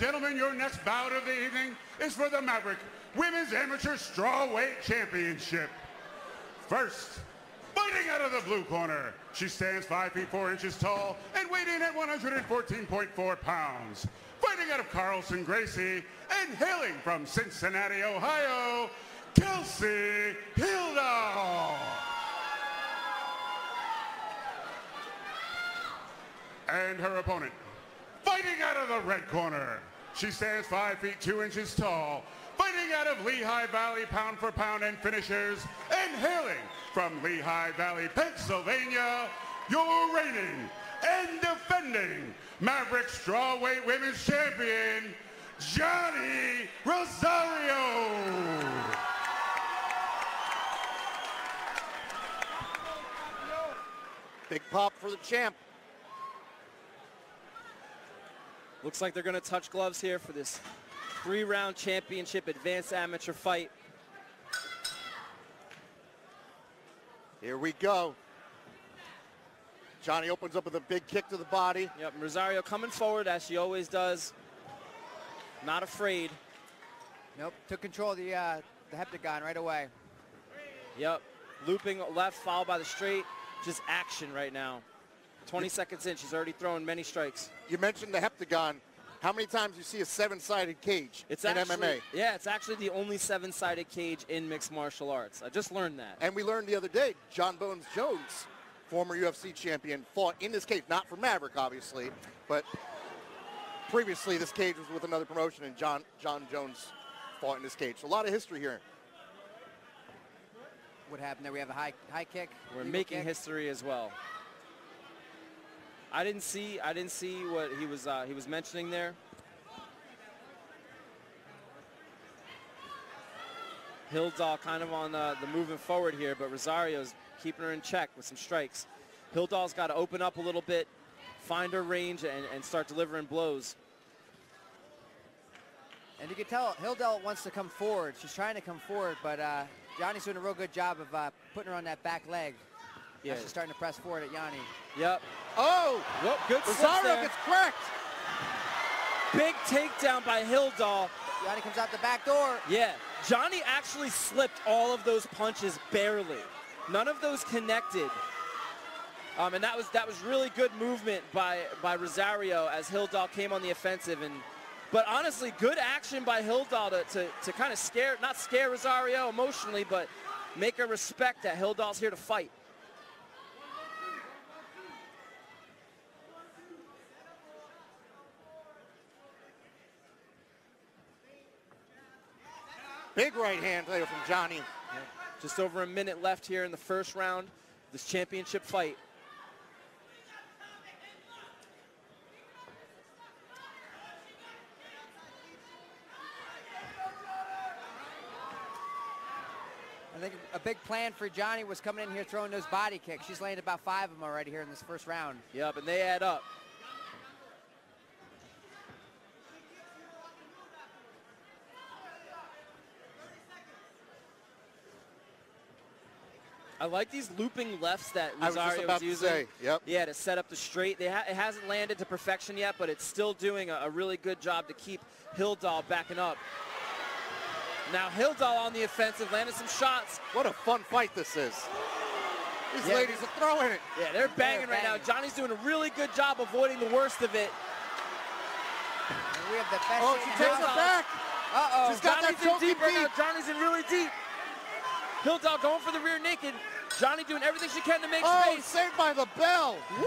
gentlemen, your next bout of the evening is for the Maverick Women's Amateur Strawweight Championship. First, fighting out of the blue corner, she stands 5 feet 4 inches tall and weighing in at 114.4 pounds. Fighting out of Carlson Gracie and hailing from Cincinnati, Ohio, Kelsey Hildahl. And her opponent, fighting out of the red corner, she stands 5 feet 2 inches tall, fighting out of Lehigh Valley, pound for pound and finishers, and hailing from Lehigh Valley, Pennsylvania, your reigning and defending Maverick Strawweight Women's Champion, Jani Rosario. Big pop for the champ. Looks like they're going to touch gloves here for this three-round championship advanced amateur fight. Here we go. Jani opens up with a big kick to the body. Yep, Rosario coming forward as she always does. Not afraid. Nope, took control of the heptagon right away. Yep, looping left, followed by the straight. Just action right now. 20 seconds in, she's already thrown many strikes. You mentioned the heptagon. How many times do you see a seven-sided cage in MMA? Yeah, it's actually the only seven-sided cage in mixed martial arts. I just learned that. And we learned the other day, Jon Bones Jones, former UFC champion, fought in this cage. Not for Maverick, obviously, but previously this cage was with another promotion, and Jon Jones fought in this cage. So a lot of history here. What happened there? We have a high kick. We're making history as well. I didn't see what he was mentioning there. Hildahl kind of on the moving forward here, but Rosario's keeping her in check with some strikes. Hildahl's got to open up a little bit, find her range, and start delivering blows. And you can tell Hildahl wants to come forward. She's trying to come forward, but Jani's doing a real good job of putting her on that back leg. Yeah. She's starting to press forward at Jani. Yep. Oh! Well, good Rosario gets cracked. Big takedown by Hildahl. Jani comes out the back door. Yeah. Jani actually slipped all of those punches barely. None of those connected. And that was really good movement by Rosario as Hildahl came on the offensive. But honestly, good action by Hildahl to kind of not scare Rosario emotionally, but make her respect that Hildahl's here to fight. Big right hand there from Jani. Yeah. Just over a minute left here in the first round of this championship fight. I think a big plan for Jani was coming in here throwing those body kicks. She's landed about 5 of them already here in this first round. Yep, and they add up. I like these looping lefts that Rosario was using. Yep. Yeah, to set up the straight. It hasn't landed to perfection yet, but it's still doing a really good job to keep Hildahl backing up. Now Hildahl on the offensive, landed some shots. What a fun fight this is. These ladies are throwing it. Yeah, they're banging right now. Jani's doing a really good job avoiding the worst of it. And we have the best. Oh, she takes it back. Uh-oh. She's got Jani's that in deep right now. Jani's in really deep. Hildahl going for the rear naked. Jani doing everything she can to make space. Saved by the bell. Woo!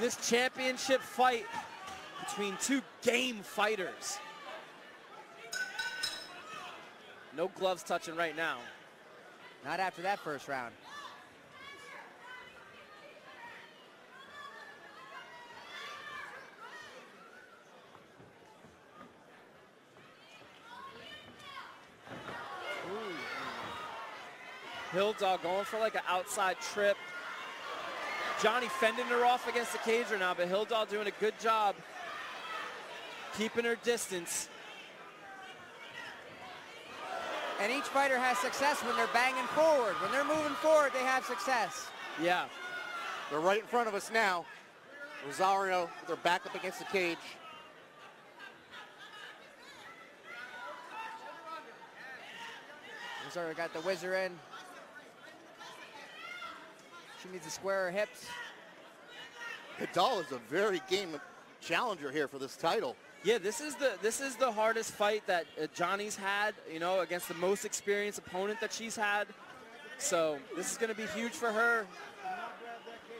This championship fight between two game fighters. No gloves touching right now. Not after that first round. Hildahl going for like an outside trip. Johnny fending her off against the cage right now, but Hildahl doing a good job keeping her distance. And each fighter has success when they're banging forward. When they're moving forward, they have success. Yeah. They're right in front of us now. Rosario, they're back up against the cage. Rosario got the whizzer in. She needs to square her hips. Hildahl is a very game challenger here for this title. Yeah, this is the hardest fight that Johnny's had, you know, against the most experienced opponent that she's had. So this is going to be huge for her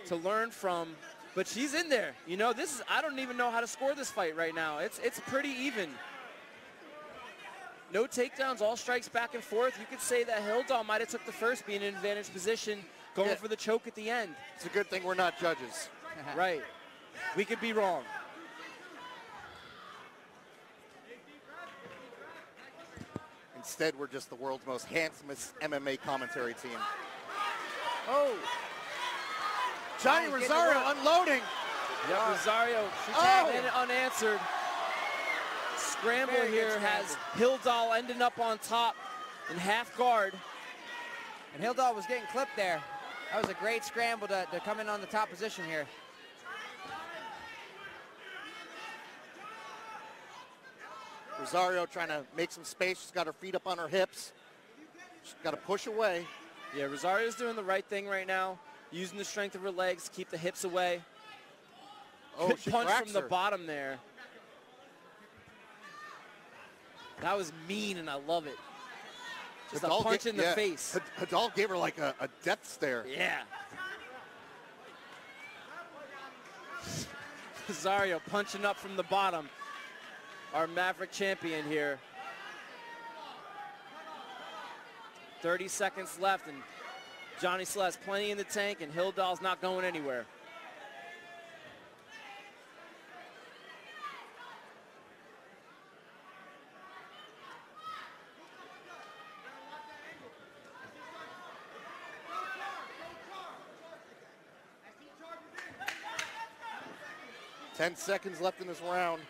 to learn from. But she's in there. You know, this is, I don't even know how to score this fight right now. It's pretty even. No takedowns, all strikes back and forth. You could say that Hildahl might have took the first, being in an advantage position, going for the choke at the end. It's a good thing we're not judges. Right. We could be wrong. Instead, we're just the world's most handsomest MMA commentary team. Oh. Jani Rosario unloading. Yeah, Rosario, she's having it unanswered. Scramble here has Hildahl ending up on top in half guard. And Hildahl was getting clipped there. That was a great scramble to come in on the top position here. Rosario trying to make some space. She's got her feet up on her hips. She's got to push away. Yeah, Rosario's doing the right thing right now, using the strength of her legs to keep the hips away. Oh, good punch from the bottom there. That was mean, and I love it. Just Hildahl a punch in the face. Hildahl gave her like a death stare. Yeah. Rosario punching up from the bottom. Our Maverick champion here. 30 seconds left, and Johnny still has plenty in the tank, and Hildahl's not going anywhere. Ten seconds left in this round.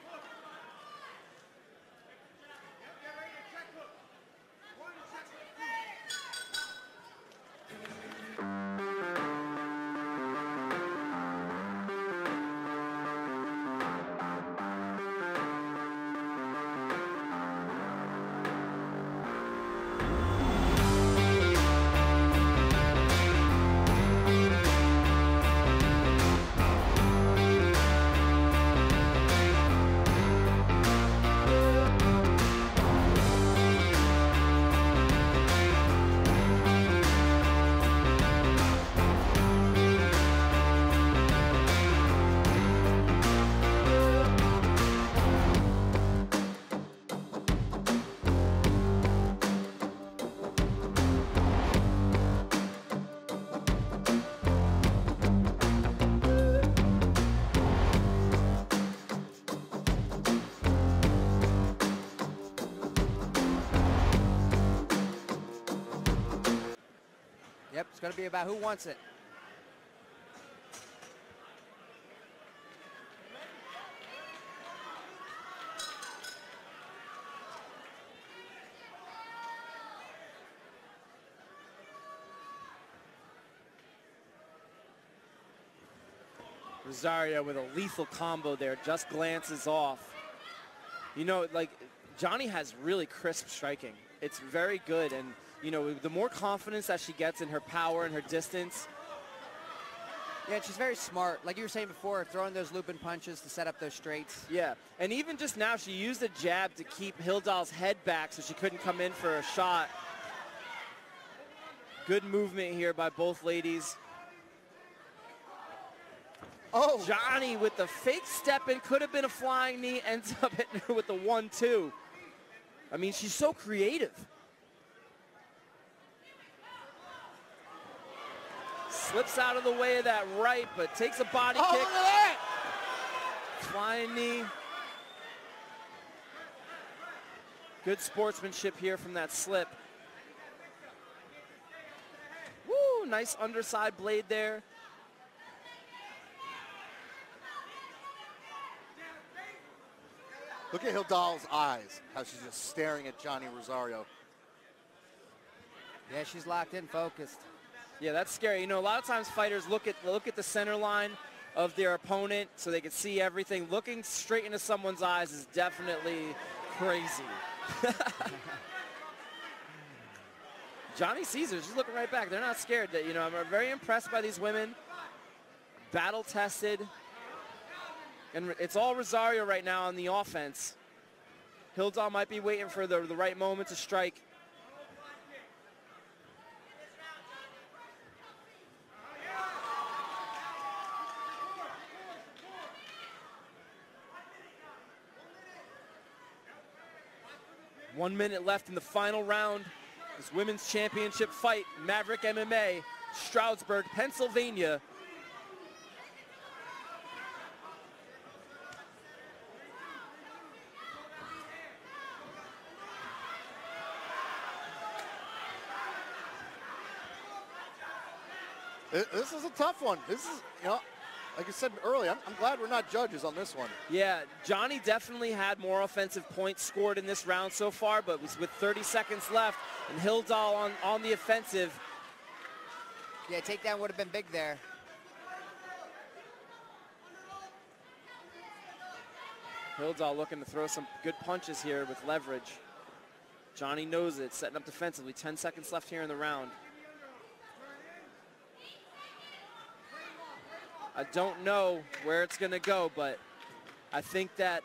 It's going to be about who wants it. Rosario with a lethal combo there, just glances off. You know, like, Johnny has really crisp striking. It's very good, and you know, the more confidence that she gets in her power and her distance. Yeah, she's very smart. Like you were saying before, throwing those looping punches to set up those straights. Yeah, and even just now, she used a jab to keep Hildahl's head back so she couldn't come in for a shot. Good movement here by both ladies. Oh. Jani with the fake step in, could have been a flying knee, ends up hitting her with the 1-2. I mean, she's so creative. Slips out of the way of that right, but takes a body kick. Look at that! Flying knee. Good sportsmanship here from that slip. Woo, nice underside blade there. Look at Hildahl's eyes, how she's just staring at Jani Rosario. Yeah, she's locked in, focused. Yeah, that's scary. You know, a lot of times fighters look at the center line of their opponent so they can see everything. Looking straight into someone's eyes is definitely crazy. Jani sees her. She's looking right back. They're not scared. You know, I'm very impressed by these women. Battle tested. And it's all Rosario right now on the offense. Hildahl might be waiting for the right moment to strike. One minute left in the final round. This women's championship fight, Maverick MMA, Stroudsburg, Pennsylvania. This is a tough one. This is, you know, like I said earlier, I'm glad we're not judges on this one. Yeah, Jani definitely had more offensive points scored in this round so far, but with 30 seconds left, and Hildahl on the offensive. Yeah, takedown would have been big there. Hildahl looking to throw some good punches here with leverage. Jani knows it, setting up defensively. 10 seconds left here in the round. I don't know where it's going to go, but I think that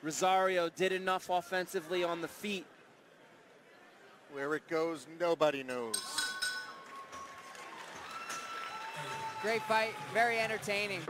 Rosario did enough offensively on the feet. Where it goes, nobody knows. Great fight, very entertaining.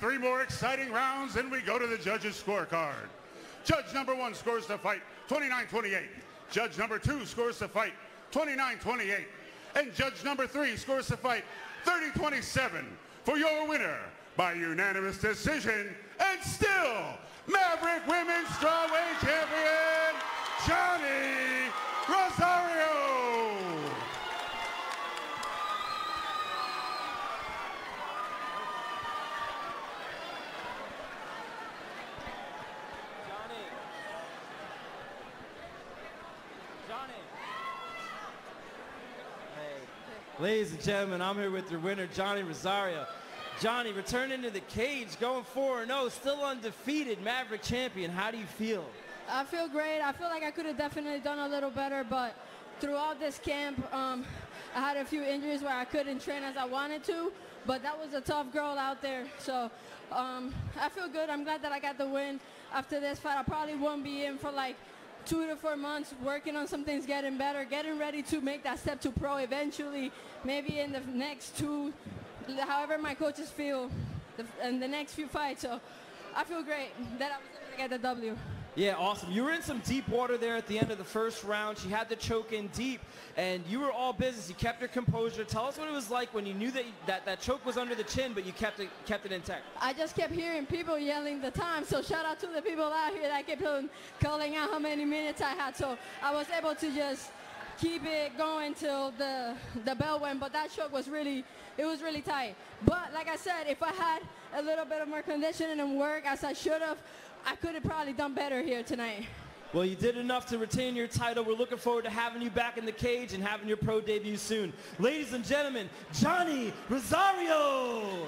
Three more exciting rounds, and we go to the judges' scorecard. Judge number one scores the fight 29-28. Judge number two scores the fight 29-28. And judge number three scores the fight 30-27. For your winner, by unanimous decision, and still Maverick Women's Strawweight Champion, Jani Rosario. Ladies and gentlemen, I'm here with your winner, Jani Rosario. Jani, returning to the cage, going 4-0, still undefeated Maverick champion. How do you feel? I feel great. I feel like I could have definitely done a little better, but throughout this camp, I had a few injuries where I couldn't train as I wanted to, but that was a tough girl out there. So I feel good. I'm glad that I got the win. After this fight, I probably won't be in for like 2 to 4 months working on some things, getting better, getting ready to make that step to pro eventually, maybe in the next two however my coaches feel in the next few fights. So I feel great that I was able to get the W. Yeah, awesome. You were in some deep water there at the end of the first round. She had to choke in deep, and you were all business. You kept your composure. Tell us what it was like when you knew that that choke was under the chin, but you kept it intact. I just kept hearing people yelling the time, so shout out to the people out here that kept calling out how many minutes I had. So I was able to just keep it going till the bell went, but that choke was really, it was really tight. But like I said, if I had a little bit of more conditioning and work as I should have, I could have probably done better here tonight. Well, you did enough to retain your title. We're looking forward to having you back in the cage and having your pro debut soon. Ladies and gentlemen, Jani Rosario.